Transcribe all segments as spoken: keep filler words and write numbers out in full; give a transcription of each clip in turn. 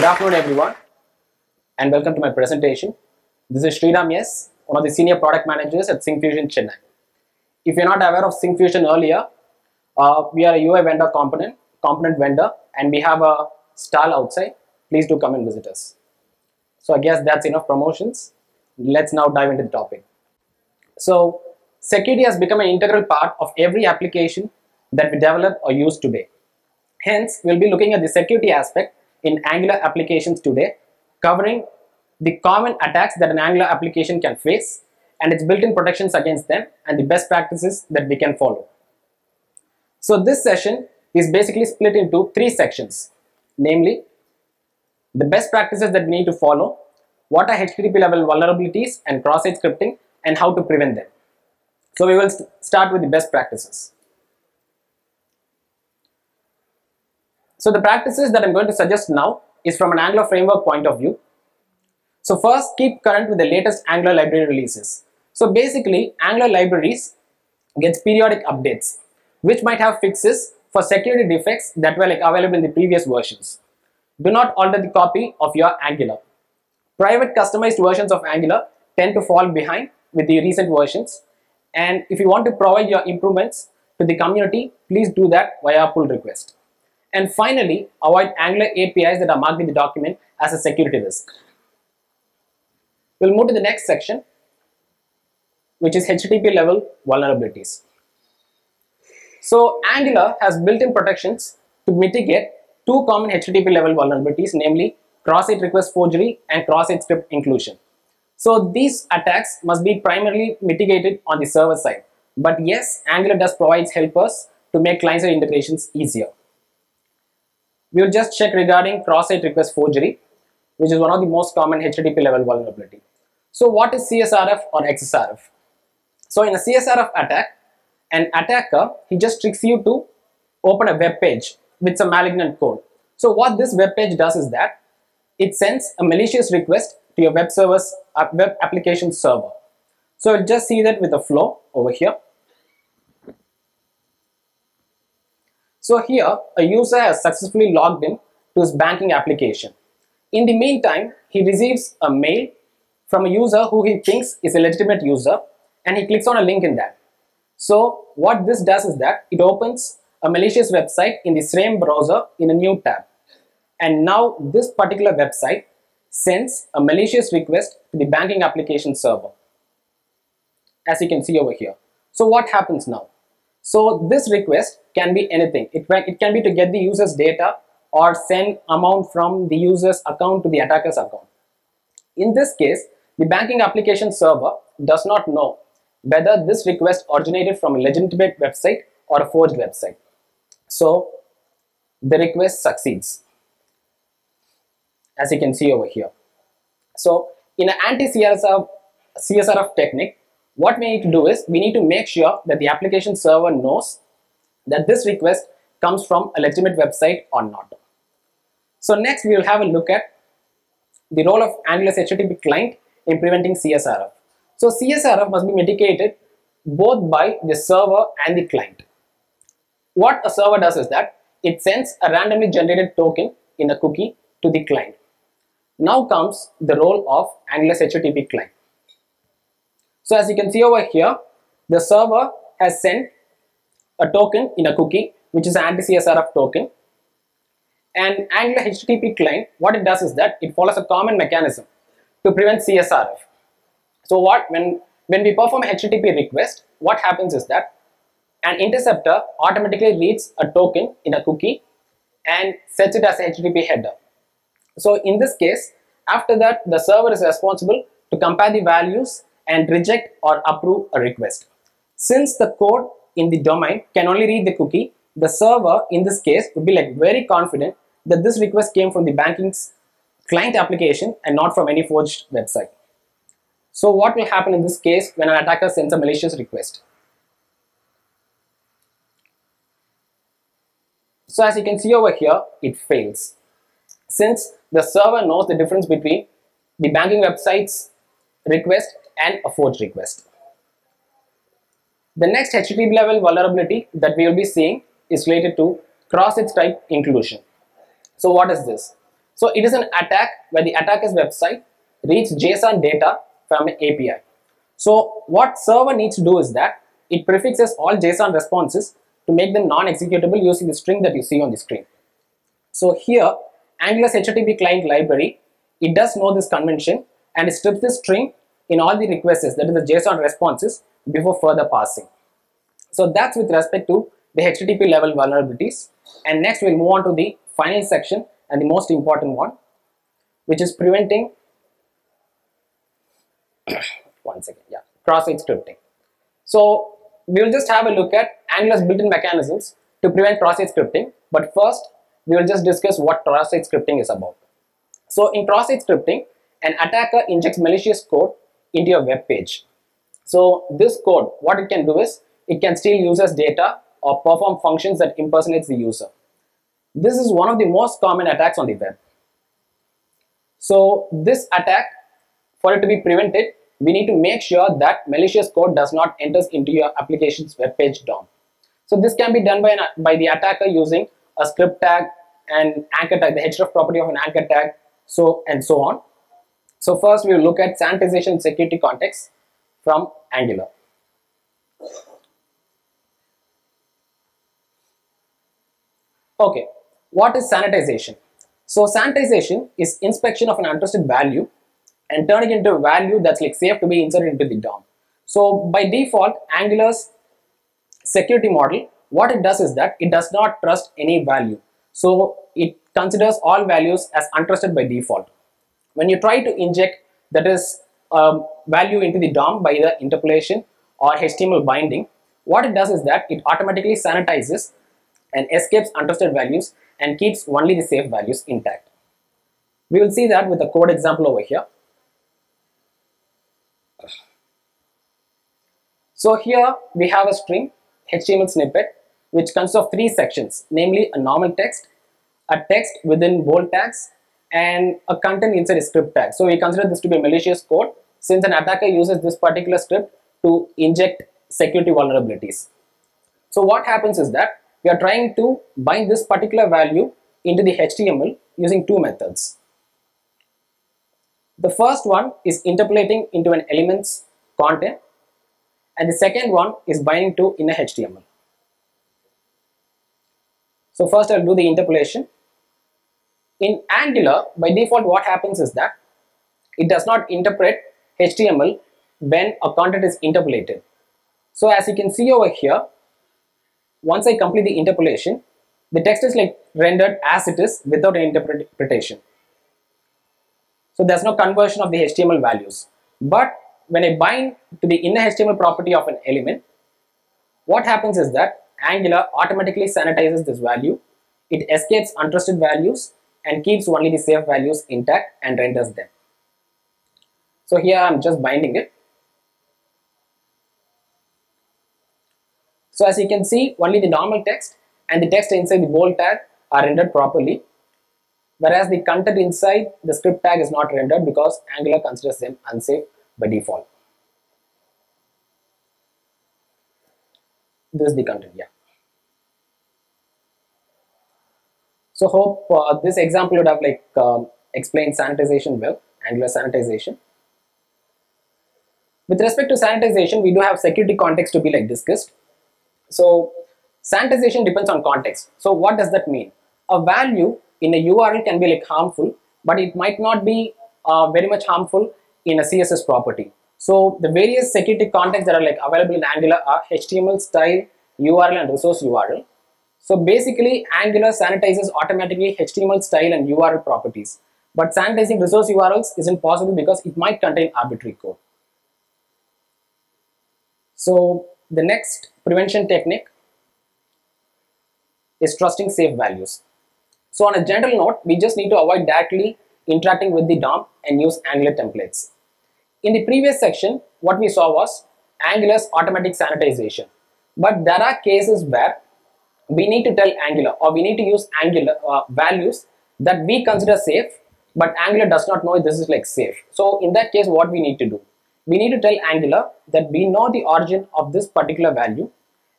Good afternoon everyone and welcome to my presentation. This is Shriram S, one of the senior product managers at Syncfusion Chennai. If you're not aware of Syncfusion earlier, uh, we are a U I vendor component, component vendor and we have a stall outside. Please do come and visit us. So I guess that's enough promotions. Let's now dive into the topic. So security has become an integral part of every application that we develop or use today. Hence, we'll be looking at the security aspect in Angular applications today, covering the common attacks that an Angular application can face and its built-in protections against them and the best practices that we can follow. So this session is basically split into three sections, namely the best practices that we need to follow, what are H T T P level vulnerabilities and cross-site scripting, and how to prevent them. So we will st- start with the best practices. So the practices that I'm going to suggest now is from an Angular framework point of view. So first, keep current with the latest Angular library releases. So basically, Angular libraries gets periodic updates, which might have fixes for security defects that were like available in the previous versions. Do not alter the copy of your Angular. Private customized versions of Angular tend to fall behind with the recent versions. And if you want to provide your improvements to the community, please do that via pull request. And finally, avoid Angular A P Is that are marked in the document as a security risk. We'll move to the next section, which is H T T P level vulnerabilities. So Angular has built-in protections to mitigate two common H T T P level vulnerabilities, namely cross-site request forgery and cross-site script inclusion. So these attacks must be primarily mitigated on the server side. But yes, Angular does provide helpers to make client-side integrations easier. We will just check regarding cross-site request forgery, which is one of the most common H T T P level vulnerability. So what is C S R F or X S R F? So in a C S R F attack, an attacker, he just tricks you to open a web page with some malignant code. So what this web page does is that it sends a malicious request to your web service, web application server. So you'll just see that with a flow over here. So here, a user has successfully logged in to his banking application. In the meantime, he receives a mail from a user who he thinks is a legitimate user and he clicks on a link in that. So what this does is that it opens a malicious website in the same browser in a new tab. And now this particular website sends a malicious request to the banking application server, as you can see over here. So what happens now? So this request can be anything. It, it can be to get the user's data or send amount from the user's account to the attacker's account. In this case, the banking application server does not know whether this request originated from a legitimate website or a forged website. So the request succeeds, as you can see over here. So in an anti-C S R F technique, what we need to do is, we need to make sure that the application server knows that this request comes from a legitimate website or not. So next we will have a look at the role of Angular's H T T P client in preventing C S R F. So C S R F must be mitigated both by the server and the client. What a server does is that it sends a randomly generated token in a cookie to the client. Now comes the role of Angular's H T T P client. So as you can see over here, the server has sent a token in a cookie, which is an anti-C S R F token. And Angular H T T P client, what it does is that it follows a common mechanism to prevent C S R F. So what when, when we perform an H T T P request, what happens is that an interceptor automatically reads a token in a cookie and sets it as a H T T P header. So in this case, after that, the server is responsible to compare the values and reject or approve a request. Since the code in the domain can only read the cookie, the server in this case would be like very confident that this request came from the banking's client application and not from any forged website. So what will happen in this case when an attacker sends a malicious request? So as you can see over here, it fails. Since the server knows the difference between the banking website's request and a forged request. The next H T T P level vulnerability that we will be seeing is related to cross-site script inclusion. So what is this? So it is an attack where the attack is website reach JSON data from an A P I. So what server needs to do is that it prefixes all JSON responses to make them non-executable using the string that you see on the screen. So here Angular's H T T P client library, it does know this convention and it strips the string in all the requests, that is the JSON responses, before further parsing. So that's with respect to the H T T P level vulnerabilities. And next we'll move on to the final section and the most important one, which is preventing one second, yeah, cross-site scripting. So we'll just have a look at Angular's built-in mechanisms to prevent cross-site scripting, but first we will just discuss what cross-site scripting is about. So in cross-site scripting, an attacker injects malicious code into your web page. So this code, what it can do is, it can steal users' data or perform functions that impersonates the user. This is one of the most common attacks on the web. So this attack, for it to be prevented, we need to make sure that malicious code does not enter into your application's web page D O M. So this can be done by, an, by the attacker using a script tag, an anchor tag, the href property of an anchor tag, so and so on. So first we will look at sanitization security context from Angular. Okay, what is sanitization? So sanitization is inspection of an untrusted value and turning it into a value that's like safe to be inserted into the D O M. So by default, Angular's security model, what it does is that it does not trust any value. So it considers all values as untrusted by default. When you try to inject, that is, um, value into the D O M by either interpolation or H T M L binding, what it does is that it automatically sanitizes and escapes untrusted values and keeps only the safe values intact. We will see that with a code example over here. So here we have a string H T M L snippet which consists of three sections, namely a normal text, a text within bold tags, and a content inside a script tag. So we consider this to be a malicious code since an attacker uses this particular script to inject security vulnerabilities. So what happens is that we are trying to bind this particular value into the H T M L using two methods. The first one is interpolating into an element's content, and the second one is binding to inner H T M L. So first I'll do the interpolation. In Angular, by default, what happens is that it does not interpret H T M L when a content is interpolated. So as you can see over here, once I complete the interpolation, the text is like rendered as it is without an interpretation. So there's no conversion of the H T M L values. But when I bind to the inner H T M L property of an element, what happens is that Angular automatically sanitizes this value, it escapes untrusted values, and keeps only the safe values intact and renders them. So here I'm just binding it. So as you can see, only the normal text and the text inside the bold tag are rendered properly, whereas the content inside the script tag is not rendered because Angular considers them unsafe by default. This is the content, yeah. So hope uh, this example would have like uh, explained sanitization well, Angular sanitization. With respect to sanitization, we do have security context to be like discussed. So sanitization depends on context. So what does that mean? A value in a U R L can be like harmful, but it might not be uh, very much harmful in a C S S property. So the various security contexts that are like available in Angular are H T M L, style, U R L, and resource U R L. So basically, Angular sanitizes automatically H T M L style and U R L properties. But sanitizing resource U R Ls isn't possible because it might contain arbitrary code. So the next prevention technique is trusting safe values. So on a general note, we just need to avoid directly interacting with the D O M and use Angular templates. In the previous section, what we saw was Angular's automatic sanitization. But there are cases where we need to tell Angular, or we need to use Angular uh, values that we consider safe, but Angular does not know this is like safe. So in that case, what we need to do? We need to tell Angular that we know the origin of this particular value,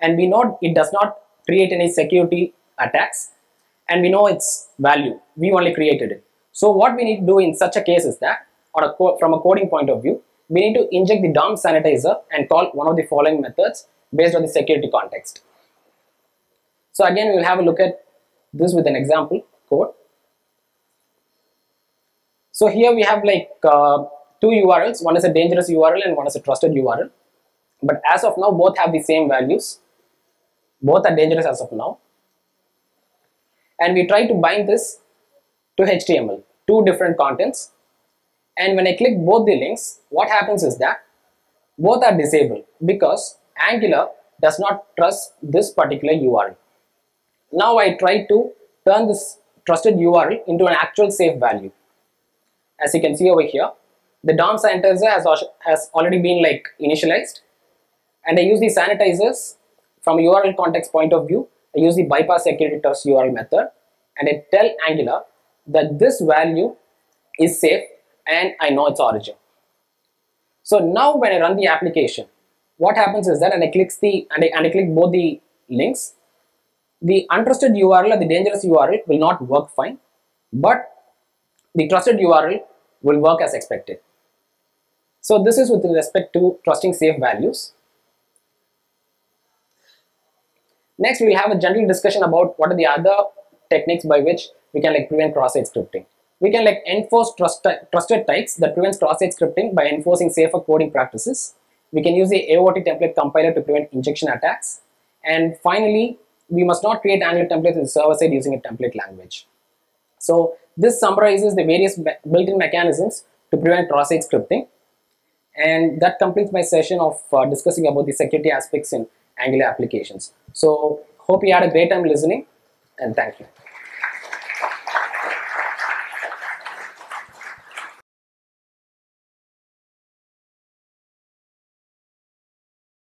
and we know it does not create any security attacks, and we know its value. We only created it. So what we need to do in such a case is that on a from a coding point of view, we need to inject the D O M sanitizer and call one of the following methods based on the security context. So again, we will have a look at this with an example code. So here we have like uh, two U R Ls, one is a dangerous U R L and one is a trusted U R L. But as of now, both have the same values. Both are dangerous as of now. And we try to bind this to H T M L, two different contents. And when I click both the links, what happens is that both are disabled because Angular does not trust this particular U R L. Now I try to turn this trusted U R L into an actual safe value. As you can see over here, the D O M sanitizer has, has already been like initialized, and I use the sanitizers from a U R L context point of view. I use the bypass security trust U R L method, and I tell Angular that this value is safe and I know its origin. So now when I run the application, what happens is that and I click the and I, and I click both the links, the untrusted U R L or the dangerous U R L will not work fine, but the trusted U R L will work as expected. So this is with respect to trusting safe values. Next, we will have a general discussion about what are the other techniques by which we can like prevent cross-site scripting. We can like enforce trust, trusted types that prevents cross-site scripting by enforcing safer coding practices. We can use the A O T template compiler to prevent injection attacks. And finally, we must not create Angular templates in server-side using a template language. So this summarizes the various built-in mechanisms to prevent cross-site scripting. And that completes my session of uh, discussing about the security aspects in Angular applications. So hope you had a great time listening, and thank you.